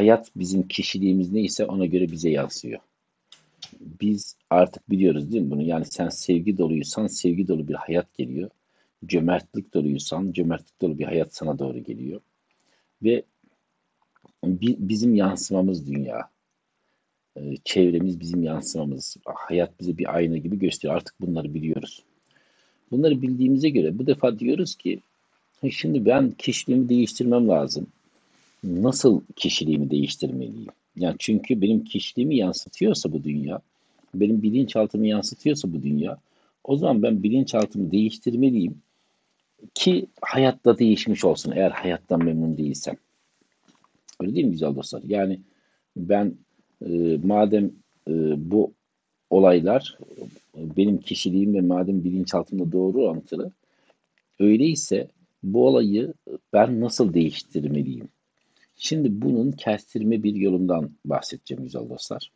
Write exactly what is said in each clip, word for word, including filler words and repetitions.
hayat bizim kişiliğimiz neyse ona göre bize yansıyor. Biz artık biliyoruz değil mi bunu? Yani sen sevgi doluysan sevgi dolu bir hayat geliyor. Cömertlik doluysan cömertlik dolu bir hayat sana doğru geliyor. Ve bi- bizim yansımamız dünya. Ee, çevremiz bizim yansımamız. Hayat bize bir ayna gibi gösteriyor. Artık bunları biliyoruz. Bunları bildiğimize göre bu defa diyoruz ki şimdi ben kişiliğimi değiştirmem lazım. Nasıl kişiliğimi değiştirmeliyim? Yani çünkü benim kişiliğimi yansıtıyorsa bu dünya, benim bilinçaltımı yansıtıyorsa bu dünya, o zaman ben bilinçaltımı değiştirmeliyim ki hayatta değişmiş olsun eğer hayattan memnun değilsem. Öyle değil mi güzel dostlar? Yani ben e, madem e, bu olaylar e, benim kişiliğim ve madem bilinçaltımda doğru orantılı, öyleyse bu olayı ben nasıl değiştirmeliyim? Şimdi bunun kestirme bir yolundan bahsedeceğim güzel dostlar.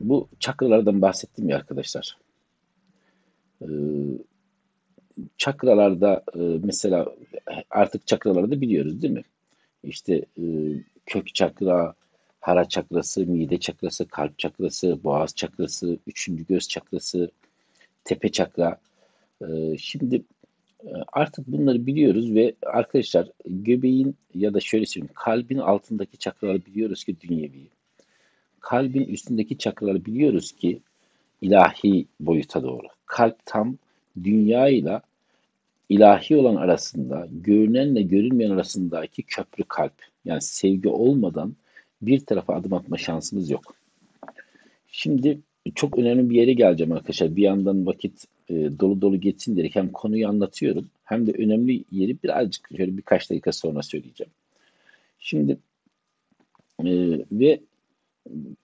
Bu çakralardan bahsettim ya arkadaşlar. Ee, çakralarda e, mesela artık çakralarda biliyoruz değil mi? İşte e, kök çakra, hara çakrası, mide çakrası, kalp çakrası, boğaz çakrası, üçüncü göz çakrası, tepe çakra. Ee, şimdi artık bunları biliyoruz ve arkadaşlar göbeğin ya da şöyle söyleyeyim kalbin altındaki çakraları biliyoruz ki dünyevi. Kalbin üstündeki çakraları biliyoruz ki ilahi boyuta doğru. Kalp tam dünya ile ilahi olan arasında, görünenle görünmeyen arasındaki köprü kalp. Yani sevgi olmadan bir tarafa adım atma şansımız yok. Şimdi çok önemli bir yere geleceğim arkadaşlar. Bir yandan vakit dolu dolu geçsin diyerek hem konuyu anlatıyorum hem de önemli yeri birazcık şöyle birkaç dakika sonra söyleyeceğim. Şimdi e, ve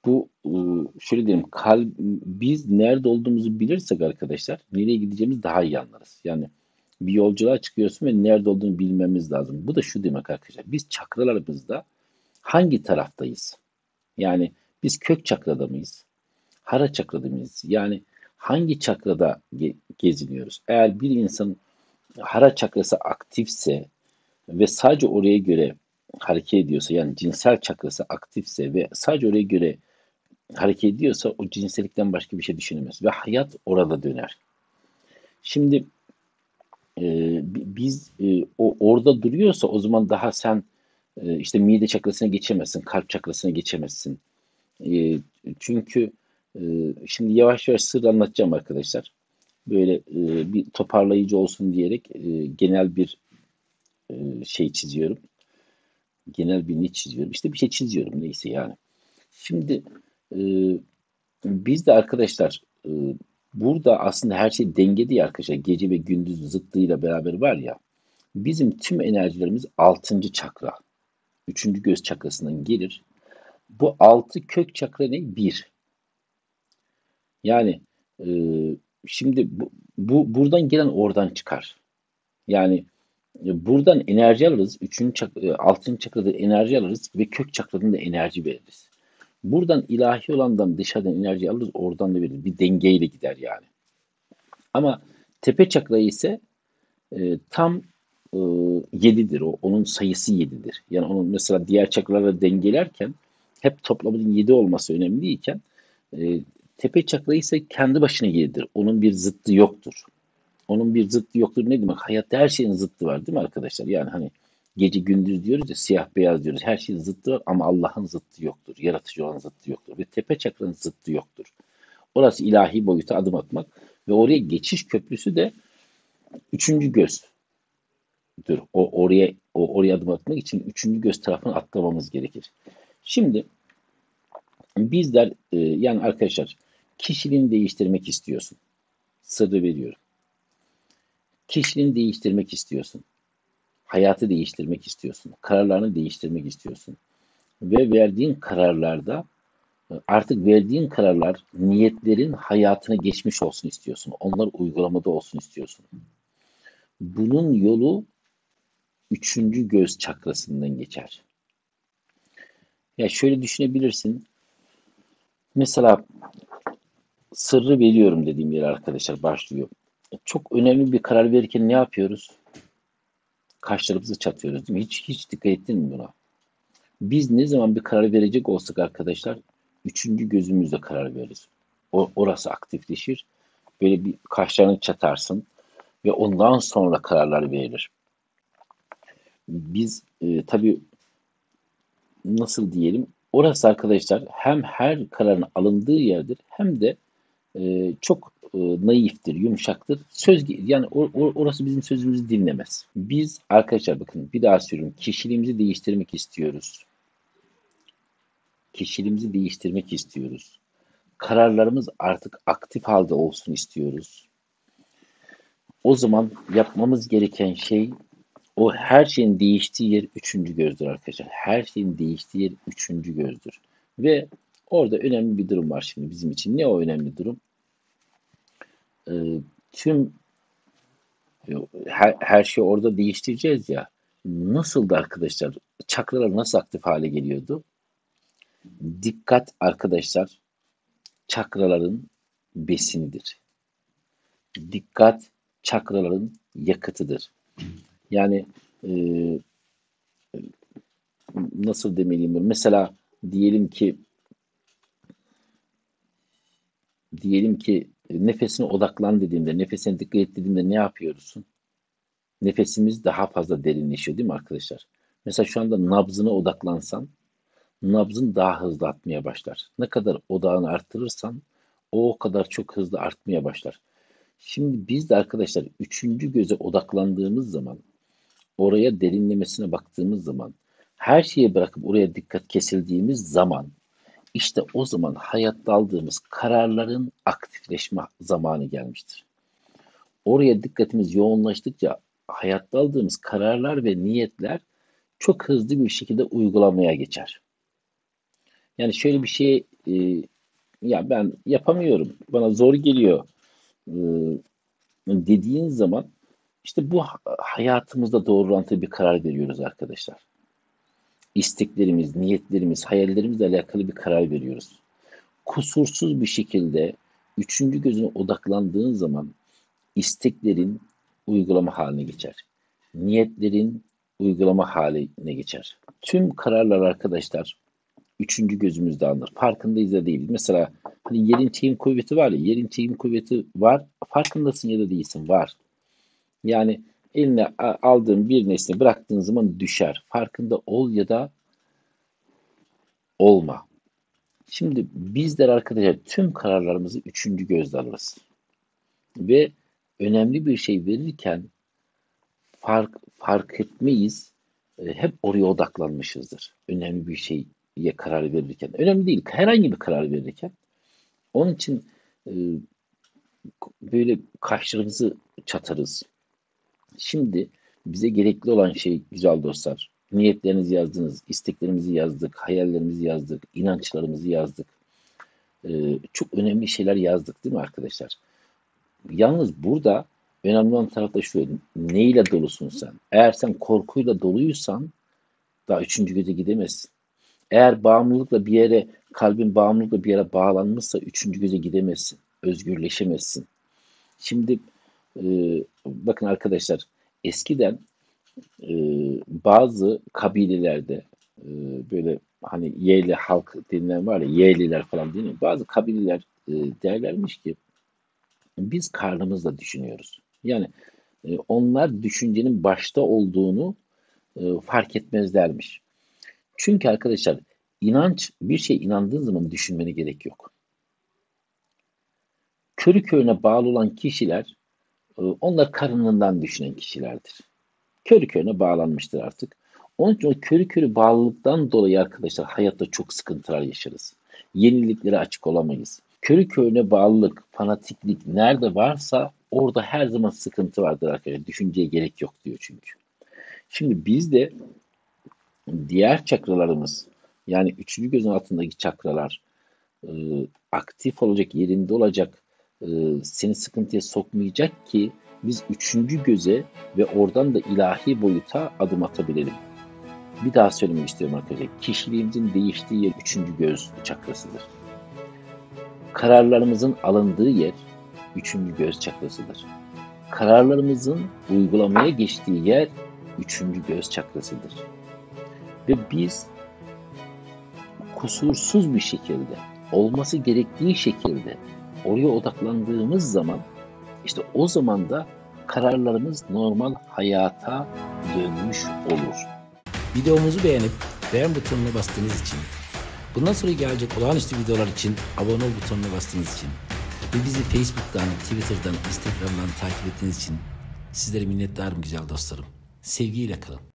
bu e, şöyle diyeyim kalp, biz nerede olduğumuzu bilirsek arkadaşlar nereye gideceğimiz daha iyi anlarız. Yani bir yolculuğa çıkıyorsun ve nerede olduğunu bilmemiz lazım. Bu da şu demek arkadaşlar, biz çakralarımızda hangi taraftayız? Yani biz kök çakrada mıyız? Hara çakrada mıyız? Yani hangi çakrada ge- geziniyoruz? Eğer bir insanın hara çakrası aktifse ve sadece oraya göre hareket ediyorsa, yani cinsel çakrası aktifse ve sadece oraya göre hareket ediyorsa o cinsellikten başka bir şey düşünemez. Ve hayat orada döner. Şimdi e, biz e, o orada duruyorsa o zaman daha sen e, işte mide çakrasına geçemezsin, kalp çakrasına geçemezsin. E, çünkü şimdi yavaş yavaş sır anlatacağım arkadaşlar. Böyle bir toparlayıcı olsun diyerek genel bir şey çiziyorum. Genel bir ne çiziyorum? İşte bir şey çiziyorum neyse yani. Şimdi biz de arkadaşlar burada aslında her şey dengede ya arkadaşlar. Gece ve gündüz zıtlığıyla beraber var ya. Bizim tüm enerjilerimiz altıncı çakra. Üçüncü göz çakrasından gelir. Bu altı kök çakra ne? Bir. Yani e, şimdi bu, bu buradan gelen oradan çıkar. Yani e, buradan enerji alırız. Üçüncü çak, e, altıncı çakrada enerji alırız ve kök çakradan da enerji veririz. Buradan ilahi olandan dışarıdan enerji alırız. Oradan da veririz. Bir dengeyle gider yani. Ama tepe çakra ise e, tam e, yedidir. O, onun sayısı yedidir. Yani onun mesela diğer çakraları dengelerken hep toplamının yedi olması önemliyken e, tepe çakra ise kendi başına yedidir. Onun bir zıttı yoktur. Onun bir zıttı yoktur ne demek? Hayatta her şeyin zıttı var değil mi arkadaşlar? Yani hani gece gündüz diyoruz ya, siyah beyaz diyoruz. Her şeyin zıttı var ama Allah'ın zıttı yoktur. Yaratıcı olan zıttı yoktur. Ve tepe çakranın zıttı yoktur. Orası ilahi boyuta adım atmak. Ve oraya geçiş köprüsü de üçüncü gözdür. O oraya, o oraya adım atmak için üçüncü göz tarafına atlamamız gerekir. Şimdi bizler e, yani arkadaşlar kişiliğini değiştirmek istiyorsun. Sırrı veriyorum. Kişiliğini değiştirmek istiyorsun. Hayatı değiştirmek istiyorsun. Kararlarını değiştirmek istiyorsun. Ve verdiğin kararlarda artık verdiğin kararlar niyetlerin hayatına geçmiş olsun istiyorsun. Onlar uygulamada olsun istiyorsun. Bunun yolu üçüncü göz çakrasından geçer. Ya şöyle düşünebilirsin. Mesela sırrı veriyorum dediğim yer arkadaşlar başlıyor. Çok önemli bir karar verirken ne yapıyoruz? kaşlarımızı çatıyoruz değil mi? Hiç, hiç dikkat ettin mi buna? Biz ne zaman bir karar verecek olsak arkadaşlar, üçüncü gözümüzle karar veririz. O, orası aktifleşir. Böyle bir kaşlarını çatarsın ve ondan sonra kararlar verilir. Biz e, tabii nasıl diyelim, orası arkadaşlar hem her kararın alındığı yerdir hem de e, çok e, naiftir, yumuşaktır. Söz, yani or, or, orası bizim sözümüzü dinlemez. Biz arkadaşlar bakın bir daha söylüyorum, kişiliğimizi değiştirmek istiyoruz. Kişiliğimizi değiştirmek istiyoruz. Kararlarımız artık aktif halde olsun istiyoruz. O zaman yapmamız gereken şey, o her şeyin değiştiği yer üçüncü gözdür arkadaşlar. Her şeyin değiştiği yer üçüncü gözdür. Ve orada önemli bir durum var şimdi bizim için. Ne o önemli durum? Ee, tüm her, her şey orada değiştireceğiz ya. Nasıldı arkadaşlar? Çakralar nasıl aktif hale geliyordu? Dikkat arkadaşlar, çakraların besinidir. Dikkat çakraların yakıtıdır. Yani e, nasıl demeliyim bunu? Mesela diyelim ki diyelim ki nefesine odaklan dediğimde, nefesine dikkat et dediğimde ne yapıyorsun? Nefesimiz daha fazla derinleşiyor değil mi arkadaşlar? Mesela şu anda nabzına odaklansan, nabzın daha hızlı atmaya başlar. Ne kadar odağını arttırırsan o, o kadar çok hızlı artmaya başlar. Şimdi biz de arkadaşlar üçüncü göze odaklandığımız zaman, oraya derinlemesine baktığımız zaman, her şeyi bırakıp oraya dikkat kesildiğimiz zaman, işte o zaman hayatta aldığımız kararların aktifleşme zamanı gelmiştir. Oraya dikkatimiz yoğunlaştıkça hayatta aldığımız kararlar ve niyetler çok hızlı bir şekilde uygulamaya geçer. Yani şöyle bir şey, e, ya ben yapamıyorum, bana zor geliyor e, dediğin zaman işte bu hayatımızda doğrulantılı bir karar veriyoruz arkadaşlar. İsteklerimiz, niyetlerimiz, hayallerimizle alakalı bir karar veriyoruz. Kusursuz bir şekilde üçüncü gözüne odaklandığın zaman isteklerin uygulama haline geçer. Niyetlerin uygulama haline geçer. Tüm kararlar arkadaşlar üçüncü gözümüzde alınır. Farkındayız da değil. Mesela hani yerin çekim kuvveti var ya, yerin çekim kuvveti var. Farkındasın ya da değilsin, var. Yani eline aldığın bir nesne bıraktığın zaman düşer. Farkında ol ya da olma. Şimdi bizler arkadaşlar tüm kararlarımızı üçüncü gözle alırız. Ve önemli bir şey verirken fark, fark etmeyiz. Hep oraya odaklanmışızdır. Önemli bir şey ya karar verirken. Önemli değil. Herhangi bir karar verirken. Onun için e, böyle kaşlarımızı çatarız. Şimdi bize gerekli olan şey güzel dostlar. Niyetlerinizi yazdınız. İsteklerimizi yazdık. Hayallerimizi yazdık. İnançlarımızı yazdık. E, çok önemli şeyler yazdık değil mi arkadaşlar? Yalnız burada önemli olan tarafta şu. Neyle dolusun sen? Eğer sen korkuyla doluysan daha üçüncü göze gidemezsin. Eğer bağımlılıkla bir yere, kalbin bağımlılıkla bir yere bağlanmışsa üçüncü göze gidemezsin, özgürleşemezsin. Şimdi e, bakın arkadaşlar, eskiden e, bazı kabilelerde e, böyle hani Yeli halk denilen var ya, Yeliler falan değil mi? Bazı kabileler e, derlermiş ki biz karnımızla düşünüyoruz. Yani e, onlar düşüncenin başta olduğunu e, fark etmezlermiş. Çünkü arkadaşlar inanç, bir şey inandığın zaman düşünmene gerek yok. Körü körüne bağlı olan kişiler, onlar karınından düşünen kişilerdir. Körü körüne bağlanmıştır artık. Onun için o körü körü bağlılıktan dolayı arkadaşlar hayatta çok sıkıntılar yaşarız. Yeniliklere açık olamayız. Körü körüne bağlılık, fanatiklik nerede varsa orada her zaman sıkıntı vardır arkadaşlar. Düşünceye gerek yok diyor çünkü. Şimdi biz de diğer çakralarımız, yani üçüncü gözün altındaki çakralar e, aktif olacak, yerinde olacak, e, seni sıkıntıya sokmayacak ki biz üçüncü göze ve oradan da ilahi boyuta adım atabilelim. Bir daha söylemek istiyorum arkadaşlar. Kişiliğimizin değiştiği yer üçüncü göz çakrasıdır. Kararlarımızın alındığı yer üçüncü göz çakrasıdır. Kararlarımızın uygulamaya geçtiği yer üçüncü göz çakrasıdır. Ve biz kusursuz bir şekilde, olması gerektiği şekilde oraya odaklandığımız zaman, işte o zaman da kararlarımız normal hayata dönmüş olur. Videomuzu beğenip beğen butonuna bastığınız için, bundan sonra gelecek olağanüstü videolar için abone ol butonuna bastığınız için ve bizi Facebook'tan, Twitter'dan, Instagram'dan takip ettiğiniz için sizlere minnettarım güzel dostlarım. Sevgiyle kalın.